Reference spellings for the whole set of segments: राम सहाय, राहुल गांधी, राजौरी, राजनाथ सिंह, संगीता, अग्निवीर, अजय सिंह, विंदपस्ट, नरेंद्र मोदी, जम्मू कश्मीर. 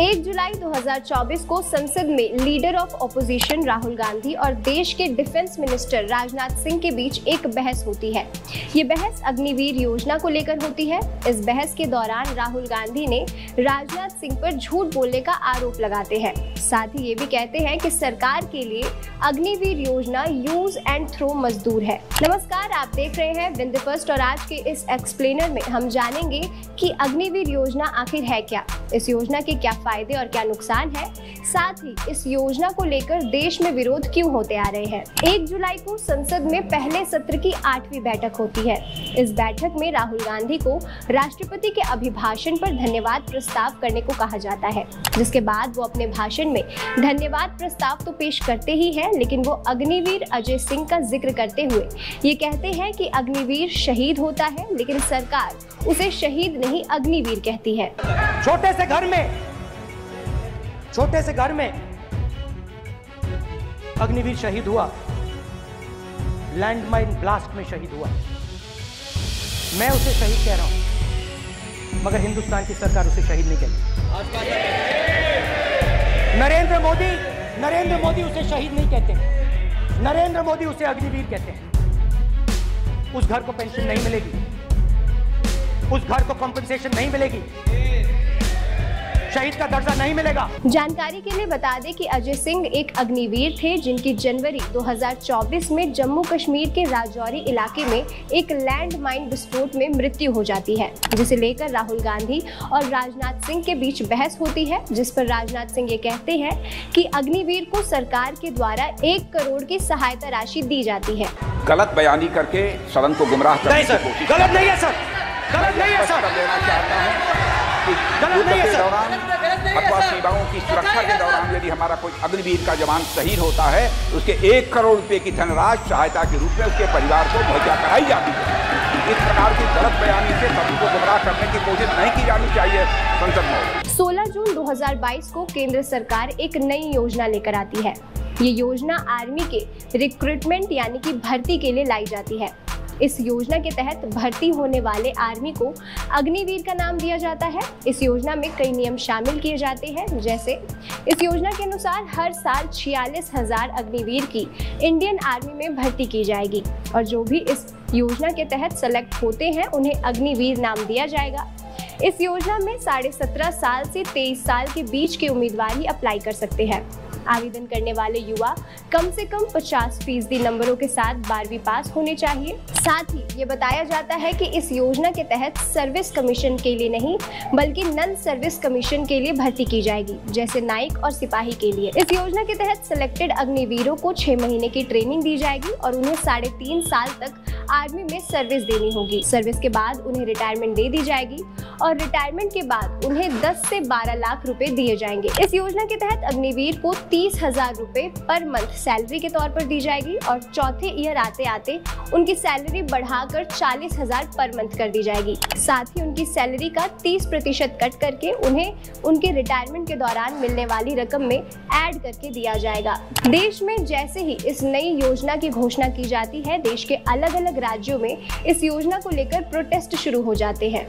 1 जुलाई 2024 को संसद में leader of opposition राहुल गांधी और देश के डिफेंस मिनिस्टर राजनाथ सिंह के बीच एक बहस होती है। ये बहस अग्निवीर योजना को लेकर होती है। इस बहस के दौरान राहुल गांधी ने राजनाथ सिंह पर झूठ बोलने का आरोप लगाते हैं। साथ ही ये भी कहते हैं कि सरकार के लिए अग्निवीर योजना यूज एंड थ्रो मजदूर है। नमस्कार, आप देख रहे हैं विंदपस्ट और आज के इस एक्सप्लेनर में हम जानेंगे कि अग्निवीर योजना आखिर है क्या, इस योजना के क्या फायदे और क्या नुकसान है, साथ ही इस योजना को लेकर देश में विरोध क्यों होते आ रहे हैं। 1 जुलाई को संसद में पहले सत्र की 8वीं बैठक होती है। इस बैठक में राहुल गांधी को राष्ट्रपति के अभिभाषण पर धन्यवाद प्रस्ताव करने को कहा जाता है, जिसके बाद वो अपने भाषण में धन्यवाद प्रस्ताव तो पेश करते ही है, लेकिन वो अग्निवीर अजय सिंह का जिक्र करते हुए ये कहते हैं कि अग्निवीर शहीद होता है, लेकिन सरकार उसे शहीद नहीं अग्निवीर कहती है। छोटे से घर में अग्निवीर शहीद हुआ, लैंडमाइन ब्लास्ट में शहीद हुआ। मैं उसे शहीद कह रहा हूं, मगर हिंदुस्तान की सरकार उसे शहीद नहीं कहती। नरेंद्र मोदी उसे शहीद नहीं कहते, नरेंद्र मोदी उसे अग्निवीर कहते हैं। उस घर को पेंशन नहीं मिलेगी, उस घर को कॉम्पेंसेशन नहीं मिलेगी, शहीद का दर्जा नहीं मिलेगा। जानकारी के लिए बता दें कि अजय सिंह एक अग्निवीर थे, जिनकी जनवरी 2024 में जम्मू कश्मीर के राजौरी इलाके में एक लैंडमाइन विस्फोट में मृत्यु हो जाती है, जिसे लेकर राहुल गांधी और राजनाथ सिंह के बीच बहस होती है, जिस पर राजनाथ सिंह ये कहते हैं कि अग्निवीर को सरकार के द्वारा 1 करोड़ की सहायता राशि दी जाती है। गलत बयानी करके सदन को गुमराह करने की कोशिश। गलत नहीं है सर, गलत नहीं है सर, गलत नहीं है सर। अथवा सेवाओं की सुरक्षा के दौरान यदि हमारा कोई अग्निवीर का जवान शहीद होता है, उसके 1 करोड़ रुपए की धनराशि सहायता के रूप में उसके परिवार को मुहैया कराई जाती है। इस प्रकार की गलत बयानी से सभी को गुमराह करने की कोशिश नहीं की जानी चाहिए। संसद में 16 जून 2022 को केंद्र सरकार एक नई योजना लेकर आती है। ये योजना आर्मी के रिक्रूटमेंट यानी कि भर्ती के लिए लाई जाती है। इस योजना के तहत भर्ती होने वाले आर्मी को अग्निवीर का नाम दिया जाता है। इस योजना में कई नियम शामिल किए जाते हैं, जैसे इस योजना के अनुसार हर साल 46,000 अग्निवीर की इंडियन आर्मी में भर्ती की जाएगी और जो भी इस योजना के तहत सेलेक्ट होते हैं उन्हें अग्निवीर नाम दिया जाएगा। इस योजना में 17.5 साल से 23 साल के बीच के उम्मीदवार ही अप्लाई कर सकते हैं। आवेदन करने वाले युवा कम से कम 50% नंबरों के साथ 12वीं पास होने चाहिए। साथ ही ये बताया जाता है कि इस योजना के तहत सर्विस कमीशन के लिए नहीं बल्कि नॉन सर्विस कमीशन के लिए भर्ती की जाएगी, जैसे नाइक और सिपाही के लिए। इस योजना के तहत सिलेक्टेड अग्निवीरों को 6 महीने की ट्रेनिंग दी जाएगी और उन्हें 3.5 साल तक आर्मी में सर्विस देनी होगी। सर्विस के बाद उन्हें रिटायरमेंट दे दी जाएगी और रिटायरमेंट के बाद उन्हें 10 से 12 लाख रुपए दिए जाएंगे। इस योजना के तहत अग्निवीर को 30,000 रुपए पर मंथ सैलरी के तौर पर दी जाएगी और चौथे ईयर आते आते उनकी सैलरी बढ़ाकर 40,000 पर मंथ कर दी जाएगी। साथ ही उनकी सैलरी का 30% कट करके उन्हें उनके रिटायरमेंट के दौरान मिलने वाली रकम में ऐड करके दिया जाएगा। देश में जैसे ही इस नई योजना की घोषणा की जाती है, देश के अलग अलग राज्यों में इस योजना को लेकर प्रोटेस्ट शुरू हो जाते हैं।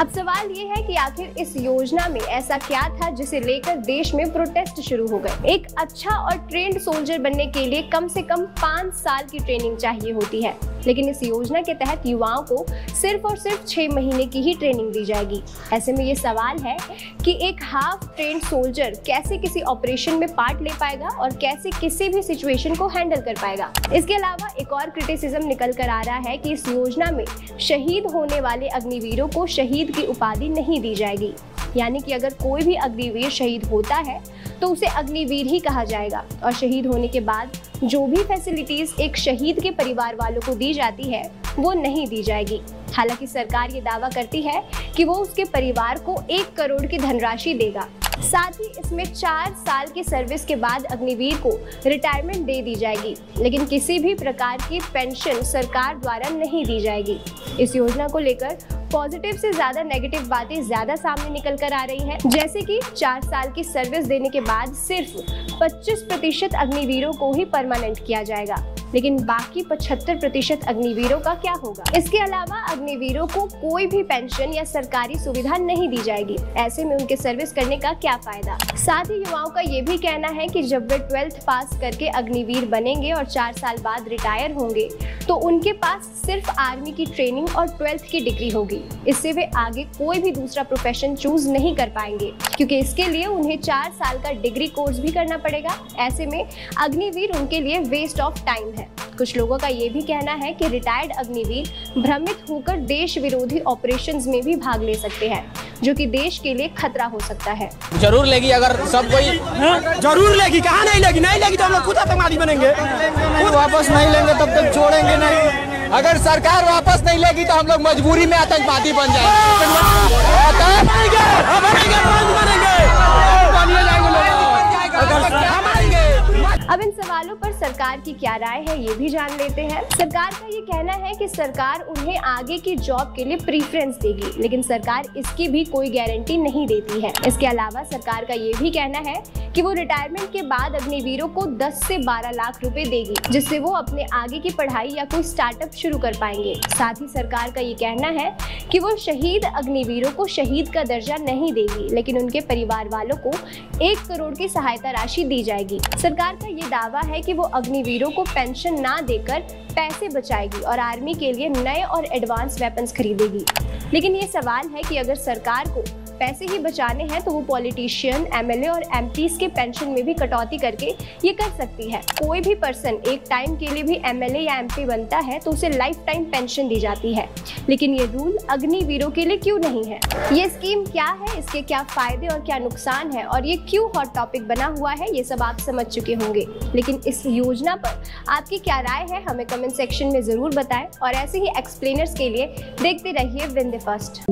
अब सवाल ये है कि आखिर इस योजना में ऐसा क्या था जिसे लेकर देश में प्रोटेस्ट शुरू हो गए। एक अच्छा और ट्रेंड सोल्जर बनने के लिए कम से कम 5 साल की ट्रेनिंग चाहिए होती है, लेकिन इस योजना के तहत युवाओं को सिर्फ और सिर्फ 6 महीने की ही ट्रेनिंग दी जाएगी। ऐसे में ये सवाल है कि एक हाफ ट्रेंड सोल्जर कैसे किसी ऑपरेशन में पार्ट ले पाएगा और कैसे किसी भी सिचुएशन को हैंडल कर पाएगा। इसके अलावा एक और क्रिटिसिज्म निकल कर आ रहा है कि इस योजना में शहीद होने वाले अग्निवीरों को शहीद की उपाधि नहीं दी जाएगी, यानी कि अगर कोई भी अग्निवीर शहीद होता है तो उसे अग्निवीर ही कहा जाएगा और शहीद होने के बाद जो भी फैसिलिटीज एक शहीद के परिवार वालों को दी जाती है वो नहीं दी जाएगी। हालांकि सरकार ये दावा करती है कि वो उसके परिवार को 1 करोड़ की धनराशि देगा। साथ ही इसमें 4 साल की सर्विस के बाद अग्निवीर को रिटायरमेंट दे दी जाएगी, लेकिन किसी भी प्रकार की पेंशन सरकार द्वारा नहीं दी जाएगी। इस योजना को लेकर पॉजिटिव से ज्यादा नेगेटिव बातें ज्यादा सामने निकल कर आ रही हैं, जैसे कि 4 साल की सर्विस देने के बाद सिर्फ 25% अग्निवीरों को ही परमानेंट किया जाएगा, लेकिन बाकी 75% अग्निवीरों का क्या होगा। इसके अलावा अग्निवीरों को कोई भी पेंशन या सरकारी सुविधा नहीं दी जाएगी, ऐसे में उनके सर्विस करने का क्या फायदा। साथ ही युवाओं का ये भी कहना है कि जब वे 12th पास करके अग्निवीर बनेंगे और 4 साल बाद रिटायर होंगे तो उनके पास सिर्फ आर्मी की ट्रेनिंग और 12th की डिग्री होगी। इससे वे आगे कोई भी दूसरा प्रोफेशन चूज नहीं कर पाएंगे, क्योंकि इसके लिए उन्हें 4 साल का डिग्री कोर्स भी करना पड़ेगा। ऐसे में अग्निवीर उनके लिए वेस्ट ऑफ टाइम है। कुछ लोगों का ये भी कहना है कि रिटायर्ड अग्निवीर भ्रमित होकर देश विरोधी ऑपरेशंस में भी भाग ले सकते हैं, जो कि देश के लिए खतरा हो सकता है। जरूर लेगी, अगर सब कोई जरूर लेगी, कहाँ नहीं लेगी। नहीं लेगी तो हम लोग खुद आतंकवादी बनेंगे, खुद वापस नहीं लेंगे तब तक छोड़ेंगे नहीं। अगर सरकार वापस नहीं लेगी तो हम लोग मजबूरी में आतंकवादी बन जाएंगे। अब इन सवालों पर सरकार की क्या राय है ये भी जान लेते हैं। सरकार का ये कहना है कि सरकार उन्हें आगे की जॉब के लिए प्रीफरेंस देगी, लेकिन सरकार इसकी भी कोई गारंटी नहीं देती है। इसके अलावा सरकार का ये भी कहना है कि वो रिटायरमेंट के बाद अग्निवीरों को 10 से 12 लाख रुपए देगी, जिससे वो अपने आगे की पढ़ाई या कोई स्टार्टअप शुरू कर पाएंगे। साथ ही सरकार का ये कहना है कि वो शहीद अग्निवीरों को शहीद का दर्जा नहीं देगी, लेकिन उनके परिवार वालों को 1 करोड़ की सहायता राशि दी जाएगी। सरकार का ये दावा है कि वो अग्निवीरों को पेंशन ना देकर पैसे बचाएगी और आर्मी के लिए नए और एडवांस वेपन्स खरीदेगी। लेकिन ये सवाल है कि अगर सरकार को पैसे ही बचाने हैं तो वो पॉलिटिशियन, एमएलए और एमपीज के पेंशन में भी कटौती करके ये कर सकती है। कोई भी पर्सन एक टाइम के लिए भी एमएलए या एमपी बनता है तो उसे लाइफ टाइम पेंशन दी जाती है, लेकिन ये रूल अग्निवीरों के लिए क्यों नहीं है। ये स्कीम क्या है, इसके क्या फायदे और क्या नुकसान है, और ये क्यों हॉट टॉपिक बना हुआ है, ये सब आप समझ चुके होंगे। लेकिन इस योजना पर आपकी क्या राय है हमें कमेंट सेक्शन में जरूर बताएं, और ऐसे ही एक्सप्लेनर्स के लिए देखते रहिए विंदपस्ट।